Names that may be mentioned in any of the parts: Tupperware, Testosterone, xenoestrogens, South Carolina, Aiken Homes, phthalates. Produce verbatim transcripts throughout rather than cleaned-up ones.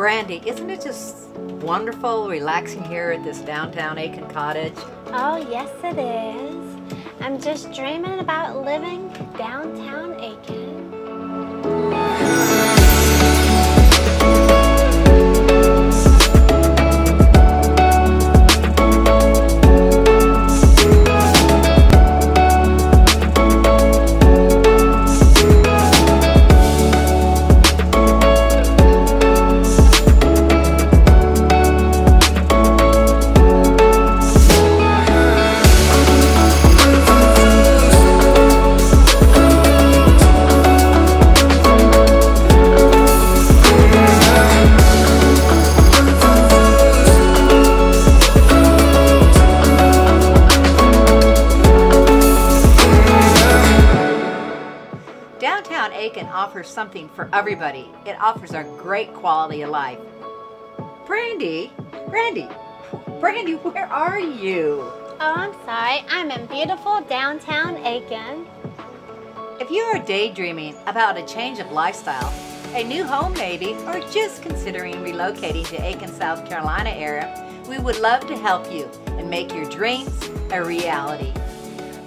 Brandy, isn't it just wonderful, relaxing here at this downtown Aiken cottage? Oh, yes it is. I'm just dreaming about living downtown Aiken. Downtown Aiken offers something for everybody. It offers a great quality of life. Brandy, Brandy, Brandy, where are you? Oh, I'm sorry. I'm in beautiful downtown Aiken. If you are daydreaming about a change of lifestyle, a new home maybe, or just considering relocating to Aiken, South Carolina area, we would love to help you and make your dreams a reality.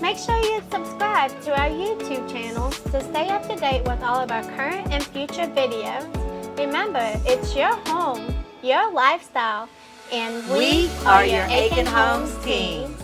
Make sure you subscribe to our YouTube channel to stay up to date with all of our current and future videos. Remember, it's your home, your lifestyle, and we, we are, are your Aiken, Aiken Homes team.